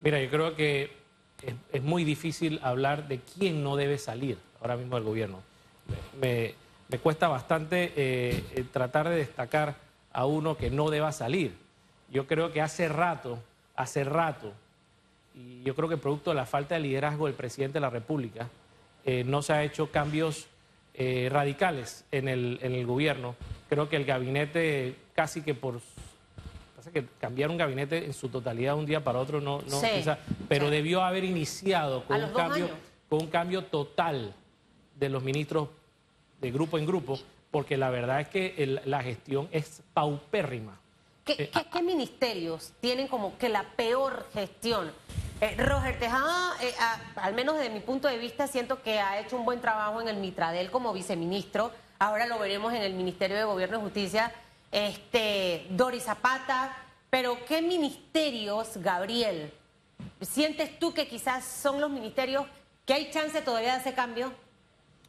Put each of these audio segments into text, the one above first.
Mira, yo creo que es muy difícil hablar de quién no debe salir ahora mismo del gobierno. Me cuesta bastante tratar de destacar a uno que no deba salir. Yo creo que hace rato, y yo creo que producto de la falta de liderazgo del presidente de la República, no se han hecho cambios radicales en el gobierno. Creo que el gabinete casi que por... que cambiar un gabinete en su totalidad de un día para otro no sí, quizá, pero sí, debió haber iniciado con un cambio total de los ministros de grupo en grupo, porque la verdad es que la gestión es paupérrima. ¿Qué ministerios tienen como que la peor gestión? Roger Tejada, al menos desde mi punto de vista, siento que ha hecho un buen trabajo en el Mitradel como viceministro. Ahora lo veremos en el Ministerio de Gobierno y Justicia, Dori Zapata, pero ¿qué ministerios, Gabriel, sientes tú que quizás son los ministerios que hay chance todavía de hacer cambio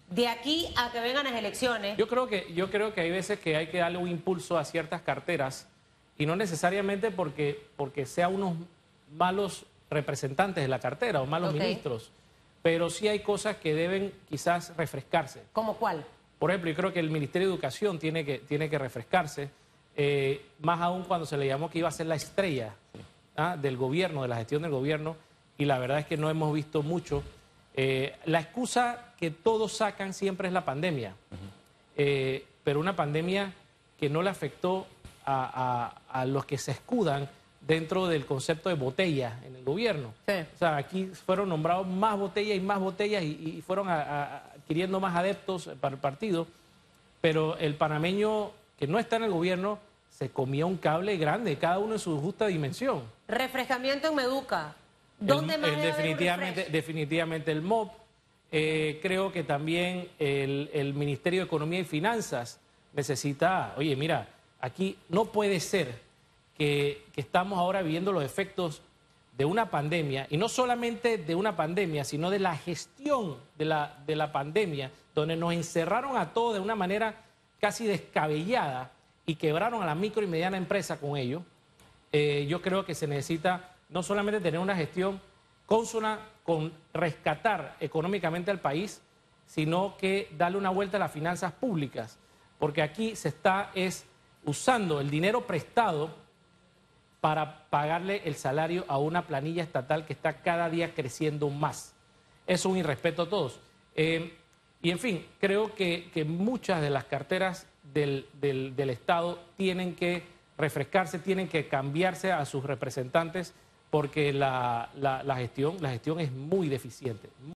de aquí a que vengan las elecciones? Yo creo que hay veces que hay que darle un impulso a ciertas carteras, y no necesariamente porque sean unos malos representantes de la cartera o malos ministros, pero sí hay cosas que deben quizás refrescarse. ¿Cómo cuál? Por ejemplo, yo creo que el Ministerio de Educación tiene que refrescarse, más aún cuando se le llamó que iba a ser la estrella del gobierno, de la gestión del gobierno, y la verdad es que no hemos visto mucho. La excusa que todos sacan siempre es la pandemia, pero una pandemia que no le afectó a los que se escudan dentro del concepto de botella en el gobierno. Sí. O sea, aquí fueron nombrados más botellas y fueron adquiriendo más adeptos para el partido, pero el panameño que no está en el gobierno se comía un cable grande, cada uno en su justa dimensión. Refrescamiento en MEDUCA. ¿Dónde definitivamente el MOP. Creo que también el Ministerio de Economía y Finanzas necesita... Oye, mira, aquí no puede ser que estamos ahora viviendo los efectos de una pandemia, y no solamente de una pandemia, sino de la gestión de la pandemia, donde nos encerraron a todos de una manera casi descabellada y quebraron a la micro y mediana empresa con ello. Yo creo que se necesita no solamente tener una gestión cónsona con rescatar económicamente al país, sino que darle una vuelta a las finanzas públicas, porque aquí se está usando el dinero prestado para pagarle el salario a una planilla estatal que está cada día creciendo más. Es un irrespeto a todos. Y en fin, creo que muchas de las carteras del Estado tienen que refrescarse, tienen que cambiarse a sus representantes, porque la gestión es muy deficiente.